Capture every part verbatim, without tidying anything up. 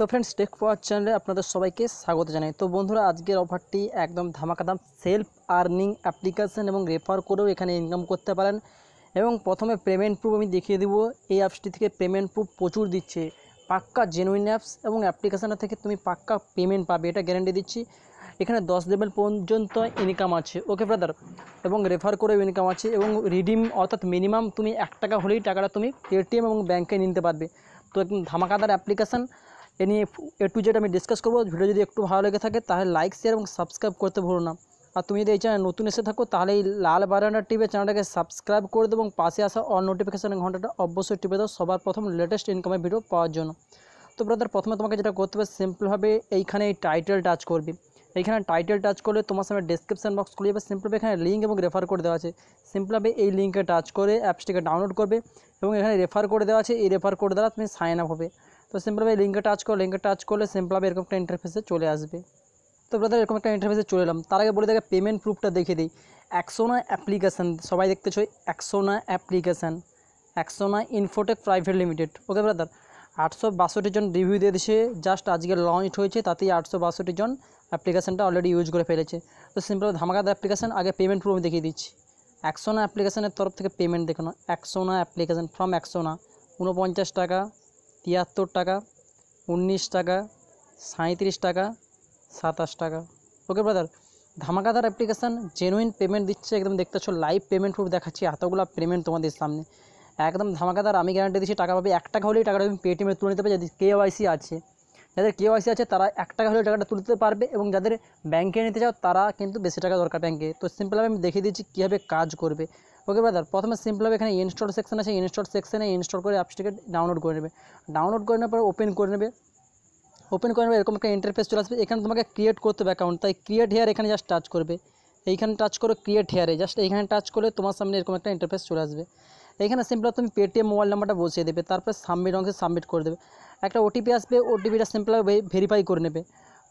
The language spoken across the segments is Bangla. तो फ्रेंड्स टेक পাওয়ার চ্যানেলে আপনাদের সবাইকে স্বাগত জানাই। তো বন্ধুরা আজকের অফারটি একদম ধামাকাদাম, সেলফ আর্নিং অ্যাপ্লিকেশন এবং রেফার করেও এখানে ইনকাম করতে পারেন। এবং প্রথমে পেমেন্ট প্রুফ আমি দেখিয়ে দেবো। এই অ্যাপসটি থেকে পেমেন্ট প্রুফ প্রচুর দিচ্ছে, পাক্কা জেনুইন অ্যাপস এবং অ্যাপ্লিকেশানটা থেকে তুমি পাক্কা পেমেন্ট পাবে, এটা গ্যারান্টি দিচ্ছি। এখানে দশ লেভেল পর্যন্ত ইনকাম আছে, ওকে ব্রাদার, এবং রেফার করেও ইনকাম আছে। এবং রিডিম অর্থাৎ মিনিমাম তুমি এক টাকা হলেই টাকাটা তুমি পেটিএম এবং ব্যাঙ্কে নিতে পারবে। তো একদম ধামাকাদার অ্যাপ্লিকেশান, এ নিয়ে এ টু জেড আমি ডিসকাস করবো। ভিডিও যদি একটু ভালো লেগে থাকে তাহলে লাইক, শেয়ার এবং সাবস্ক্রাইব করতে ভুলো না। আর তুমি যদি এই চ্যানেল নতুন এসে থাকো তাহলে এই লাল বারান্ডা টিপে চ্যানেলটাকে সাবস্ক্রাইব করে দেবো এবং পাশে আসা অল নোটিফিকেশান ঘন্টাটা অবশ্যই টিপে দাও সবার প্রথম লেটেস্ট ইনকামের ভিডিও পাওয়ার জন্য। তো ব্রাদার প্রথমে তোমাকে যেটা করতে হবে সিম্পলভাবে এইখানে এই টাইটেল টাচ করবি। এইখানে টাইটেল টাচ করলে তোমার সামনে ডেসক্রিপশান বক্স খুলে যাবে। সিম্পলভাবে এখানে লিঙ্ক এবং রেফার করে দেওয়া আছে, সিম্পলভাবে এই লিঙ্কে টাচ করে অ্যাপসটিকে ডাউনলোড করবে এবং এখানে রেফার করে দেওয়া আছে। এই রেফার করে দেওয়া তুমি সাইন আপ হবে। তো সিম্পলভাবে লিঙ্কে টাচ করো, লিঙ্কে টাচ করলে সিম্পলভাবে এরকম একটা ইন্টারফেসে চলে আসবে। তো ব্রাদার এরকম একটা ইন্টারফেসে চলে এলাম। তার আগে বলে দেখে পেমেন্ট প্রুফটা দেখে দিই। এক্সোনা অ্যাপ্লিকেশান সবাই দেখতে চাই, Exona application, Exona Infotech private limited, okay brother. আটশো বাষট্টি জন রিভিউ দিয়ে দিয়েছে, জাস্ট আজকে লঞ্চ হয়েছে, তাতেই আটশো বাষট্টি জন অ্যাপ্লিকেশানটা অলরেডি ইউজ করে ফেলেছে। তো সিম্পলভাবে ধামাকাদার অ্যাপ্লিকেশান। আগে পেমেন্ট প্রুফ দেখিয়ে দিচ্ছি। এক্সোনা অ্যাপ্লিকেশানের তরফ থেকে পেমেন্ট দেখানো, এক্সোনা অ্যাপ্লিকেশান ফ্রম এক্সোনা উনপঞ্চাশ টাকা, তিয়াত্তর টাকা, উনিশ টাকা, সাঁত্রিশ টাকা, সাতাশ টাকা, ওকে ব্রাদার। ধামাকাদার অ্যাপ্লিকেশান, জেনুইন পেমেন্ট দিচ্ছে, একদম দেখতে পাচ্ছ লাইভ পেমেন্ট প্রুফ দেখাচ্ছি, এতগুলো পেমেন্ট তোমাদের সামনে, একদম ধামাকাদার। আমি গ্যারান্টি দিচ্ছি টাকা পাবে, এক টাকা হলেই টাকাটা তুমি পেটিএমে তুলে নিতে পারবে। যাদের কেওয়াইসি আছে, যাদের কেওয়াইসি আছে তারা এক টাকা হলেই টাকাটা তুলতে পারবে, এবং যাদের ব্যাঙ্কে নিতে চাও তারা কিন্তু বেশি টাকা দরকার ব্যাঙ্কে। তো সিম্পলভাবে আমি দেখিয়ে দিচ্ছি কীভাবে কাজ করবে, ওকে ব্রাদার। প্রথমে সিম্পলভাবে এখানে ইনস্টল সেকশন আছে, ইনস্টল সেকশানে ইনস্টল করে অ্যাপসটিকে ডাউনলোড করে নেবে। ডাউনলোড করে নেওয়ার পর ওপেন করে নেবে, ওপেন করে নেবে এরকম একটা ইন্টারফেস চলে আসবে। এখানে তোমাকে ক্রিয়েট করতে হবে অ্যাকাউন্ট, তাই ক্রিয়েট হেয়ার এখানে জাস্ট টাচ করবে, এইখানে টাচ করো ক্রিয়েট হেয়ারে, জাস্ট এইখানে টাচ করলে তোমার সামনে এরকম একটা ইন্টারফেস চলে আসবে। এইখানে সিম্পলভাবে তুমি পেটিএম মোবাইল নাম্বারটা বসিয়ে দেবে, তারপর সাবমিট অংশে সাবমিট করে দেবে। একটা ওটিপি আসবে, ওটিপিটা সিম্পলভাবে ভেরিফাই করে নেবে,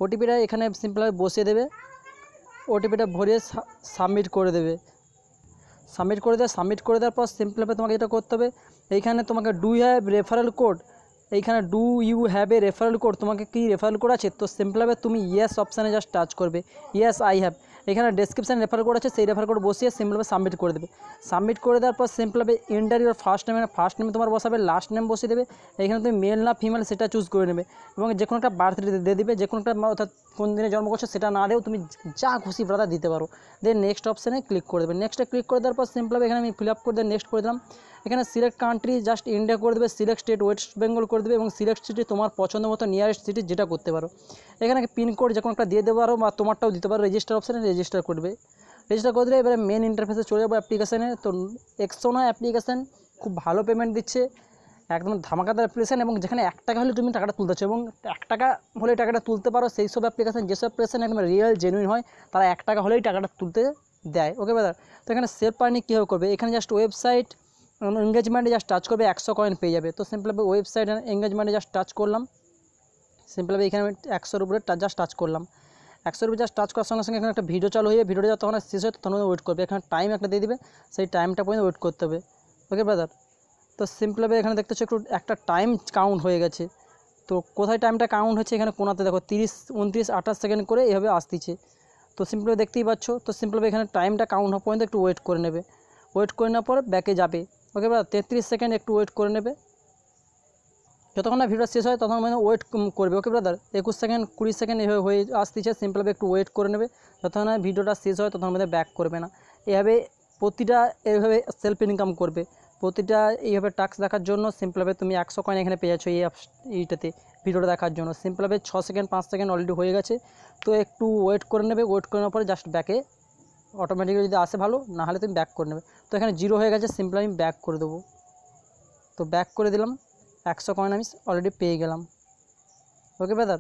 ওটিপিটা এখানে সিম্পলভাবে বসিয়ে দেবে, ওটিপিটা ভরিয়ে সাবমিট করে দেবে। সাবমিট করে দেওয়া সাবমিট করে দেওয়ার পর সিম্পলভাবে তোমাকে যেটা করতে হবে, এইখানে তোমাকে ডু হ্যাভ রেফারেল কোড, এইখানে do you have a referral code, তোমাকে কি রেফারেল কোড আছে? তো সিম্পলভাবে তুমি ইয়েস অপশানে জাস্ট টাচ করবে, ইয়েস আই হ্যাভ। এখানে ডেসক্রিপশানে রেফারেল কোড আছে, সেই রেফারেল কোড বসিয়ে সিম্পলভাবে সাবমিট করে দেবে। সাবমিট করে দেওয়ার পর সিম্পলভাবে এন্টার ইউর ফার্স্ট নেম, এখানে ফার্স্ট নেম তোমার বসাবে, লাস্ট নেম বসিয়ে দেবে। এখানে তুমি মেল না ফিমেল সেটা চুজ করে নেবে, এবং যে কোনো একটা বার্থ ডেট দিয়ে দেবে, যে কোনো একটা অর্থাৎ কোন দিনে জন্ম করছো সেটা না দেও, তুমি যা খুশি ব্রাদা দিতে পারো। দেন নেক্সট অপশানে ক্লিক করে দেবে। নেক্সটে ক্লিক করে দেওয়ার পর সিম্পলভাবে এখানে আমি ফিল আপ করে দেব, নেক্সট করে দিলাম। এখানে সিলেক্ট কান্ট্রি জাস্ট ইন্ডিয়া করে দেবে, সিলেক্ট স্টেট ওয়েস্ট বেঙ্গল করে দেবে, এবং সিলেক্ট সিটি তোমার পছন্দ মতো নিয়ারেস্ট সিটি যেটা করতে পারো। এখানে পিনকোড যখন একটা দিয়ে দেবো, আরও বা তোমারটাও দিতে পারো। রেজিস্টার অপশানে রেজিস্টার করবে, রেজিস্টার করে দিলে এবারে মেন ইন্টারফেসে চলে যাবো অ্যাপ্লিকেশানে। তো এক্সোনা অ্যাপ্লিকেশান খুব ভালো পেমেন্ট দিচ্ছে, একদম ধামাকাদার অ্যাপ্লিকেশান, এবং যেখানে এক টাকা হলে তুমি টাকাটা তুলতে চাও এবং এক টাকা হলে টাকাটা তুলতে পারো। সেই সব অ্যাপ্লিকেশান যেসব অ্যাপ্লিকেশান একদম রিয়েল জেনুইন হয় তারা এক টাকা হলেই টাকাটা তুলতে দেয়, ওকে ব্রাদার। তো এখানে সেলফ আর্নিং কীভাবে করবে, এখানে জাস্ট ওয়েবসাইট এনগেজমেন্টে জাস্ট টাচ করবে, একশো কয়েন পেয়ে যাবে। তো সিম্পলভাবে ওয়েবসাইট এনগেজমেন্টে জাস্ট টাচ করলাম, সিম্পলভাবে এখানে একশোর উপরে জাস্ট টাচ করলাম, একশোর উপরে জাস্ট টাচ করার সঙ্গে সঙ্গে এখানে একটা ভিডিও চালু হয়ে, ভিডিওটা যতক্ষণ শেষ হয় ততক্ষণ ওয়েট করবে। এখানে টাইম একটা দিয়ে দেবে, সেই টাইমটা পর্যন্ত ওয়েট করতে হবে, ওকে ব্রাদার। তো সিম্পলভাবে এখানে দেখতে হচ্ছে একটু একটা টাইম কাউন্ট হয়ে গেছে। তো কোথায় টাইমটা কাউন্ট হচ্ছে, এখানে কোনাতে দেখো তিরিশ উনত্রিশ আঠাশ সেকেন্ড করে এভাবে আসতেছে। তো সিম্পলভাবে দেখতেই পাচ্ছ। তো সিম্পলভাবে এখানে টাইমটা কাউন্ট হওয়া পর্যন্ত একটু ওয়েট করে নেবে, ওয়েট করে নেওয়ার পর ব্যাকে যাবে, ওকে ব্রাদার। তেত্রিশ সেকেন্ড একটু ওয়েট করে নেবে, যতক্ষণ না ভিডিও শেষ হয় ততক্ষণ মানে ওয়েট করবে, ওকে ব্রাদার। একুশ সেকেন্ড কুড়ি সেকেন্ড এভাবে হয়ে আসতেছে, সিম্পলভাবে একটু ওয়েট করে নেবে, যতক্ষণ না ভিডিওটা শেষ হয় ততক্ষণ মানে ব্যাক করবে না। এভাবে প্রতিটা এভাবে সেলফ ইনকাম করবে, প্রতিটা এইভাবে টাস্ক দেখার জন্য সিম্পলভাবে তুমি একশো কয়েন এখানে পেয়ে যাচ্ছ এই অ্যাপস এইটাতে ভিডিওটা দেখার জন্য। সিম্পলভাবে ছ সেকেন্ড পাঁচ সেকেন্ড অলরেডি হয়ে গেছে। তো একটু ওয়েট করে নেবে, ওয়েট করে নেওয়ার পরে জাস্ট ব্যাকে অটোমেটিক্যালি যদি আসে ভালো, না হলে তুমি ব্যাক করে নেবে। তো এখানে জিরো হয়ে গেছে, সিম্পল আমি ব্যাক করে দেবো। তো ব্যাক করে দিলাম, একশো কয়েন আমি অলরেডি পেয়ে গেলাম, ওকে ব্রাদার।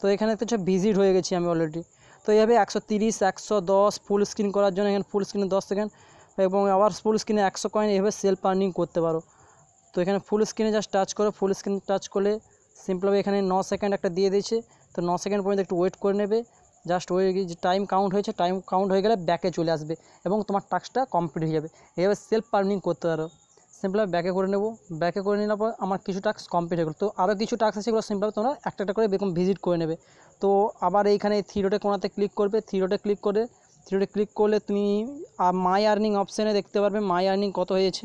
তো এখানে একটা ভিজিট হয়ে গেছি আমি অলরেডি। তো এইভাবে একশো তিরিশ একশো দশ ফুল স্ক্রিন করার জন্য এখানে ফুল স্ক্রিনে দশ সেকেন্ড এবং আবার ফুল স্ক্রিনে একশো কয়েন এইভাবে সেলফ আর্নিং করতে পারো। তো এখানে ফুল স্ক্রিনে জাস্ট টাচ করো, ফুল স্ক্রিন টাচ করলে সিম্পলভাবে এখানে ন সেকেন্ড একটা দিয়ে দিয়েছে। তো ন সেকেন্ড পর্যন্ত একটু ওয়েট করে নেবে, জাস্ট ওই যে টাইম কাউন্ট হয়েছে টাইম কাউন্ট হয়ে গেলে ব্যাকে চলে আসবে এবং তোমার টাস্কটা কমপ্লিট হয়ে যাবে। এভাবে সেলফ আর্নিং করতে পারো। সিম্পলভাবে ব্যাকে করে নেব। ব্যাকে করে নিলে পর আমার কিছু টাস্ক কমপ্লিট হয়ে গেল। তো আরও কিছু টাস্ক আছে সেগুলো সিম্পলভাবে তোমরা একটা একটা করে বেকম ভিজিট করে নেবে। তো আবার এইখানে থ্রি ডটে কোনাতে ক্লিক করবে, থ্রি ডটে ক্লিক করে থ্রি ডটে ক্লিক করলে তুমি মাই আর্নিং অপশানে দেখতে পারবে মাই আর্নিং কত হয়েছে।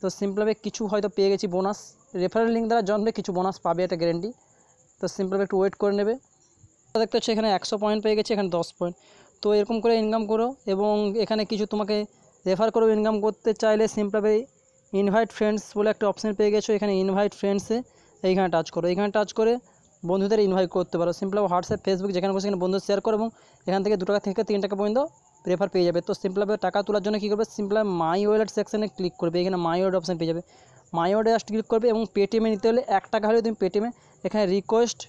তো সিম্পলভাবে কিছু হয়তো পেয়ে গেছি বোনাস, রেফারেল লিঙ্ক দ্বারা জন্মে কিছু বোনাস পাবে এটা গ্যারেন্টি। তো সিম্পলভাবে একটু ওয়েট করে নেবে। দেখতে হচ্ছে এখানে একশো পয়েন্ট পেয়ে গেছে, এখানে দশ পয়েন্ট। তো এরকম করে ইনকাম করো এবং এখানে কিছু তোমাকে রেফার করো। ইনকাম করতে চাইলে সিম্পলভাবে ইনভাইট ফ্রেন্ডস বলে একটা অপশান পেয়ে গেছো, এখানে ইনভাইট ফ্রেন্ডসে এইখানে টাচ করো। এখানে টাচ করে বন্ধুদের ইনভাইট করতে পারো। সিম্পলভাবে হোয়াটসঅ্যাপ ফেসবুক যেখানে বসে সেখানে বন্ধু শেয়ার করো এবং এখান থেকে দু টাকা থেকে তিন টাকা পর্যন্ত রেফার পেয়ে যাবে। তো সিম্পলভাবে টাকা তোলার জন্য কী করবে, সিম্পলভাবে মাই ওয়ালেট সেকশানে ক্লিক করবে, এখানে মাই ওয়ালেট অপশান পেয়ে যাবে। মাই ওয়ালেটে জাস্ট ক্লিক করবে এবং পেটিএমে নিতে হলে এক টাকা হলে তুমি পেটিএমে এখানে রিকোয়েস্ট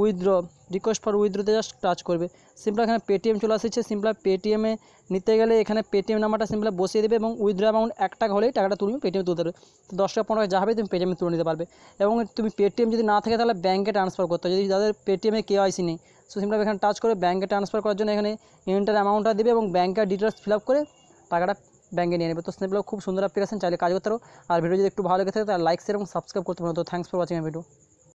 উইথড্র রিকোয়েস্ট ফর উইথড্রোতে জাস্ট টাচ করবে। সিম্পল এখানে পেটিএম চলে আসছে। সিম্পল পেটিএমে নিতে গেলে এখানে পেটিএম নাম্বারটা সিম্পল বসিয়ে দেবে এবং উইথড্র অ্যামাউন্ট এক টাকা হলেই টাকাটা তুমি পেটিএমে তুলতে পারবে। তো দশ টাকা পনেরো টাকা যা হবে তুমি পেটিএমে তুলে নিতে পারবে। এবং তুমি পেটিএম যদি না থাকে তাহলে ব্যাঙ্কে ট্রান্সফার করতে হয়, যদি যাদের পেটিএমে কেওয়াইসি নেই। সো সিম্পল এখানে টাচ করে ব্যাঙ্কে ট্রান্সফার করার জন্য এখানে এন্টার অ্যামাউন্টটা দেবে এবং ব্যাঙ্কের ডিটেলস ফিল আপ করে টাকাটা ব্যাঙ্কে নিয়ে নেবে। তো সিম্পল খুব সুন্দর অ্যাপ্লিকেশন, চাইলে কাজ করতে পারো। আর ভিডিও যদি একটু ভালো লেগে থাকে তাহলে লাইক শেয়ার এবং সাবস্ক্রাইব করতে পারো। তো থ্যাংকস ফর ওয়াচিং ভিডিও।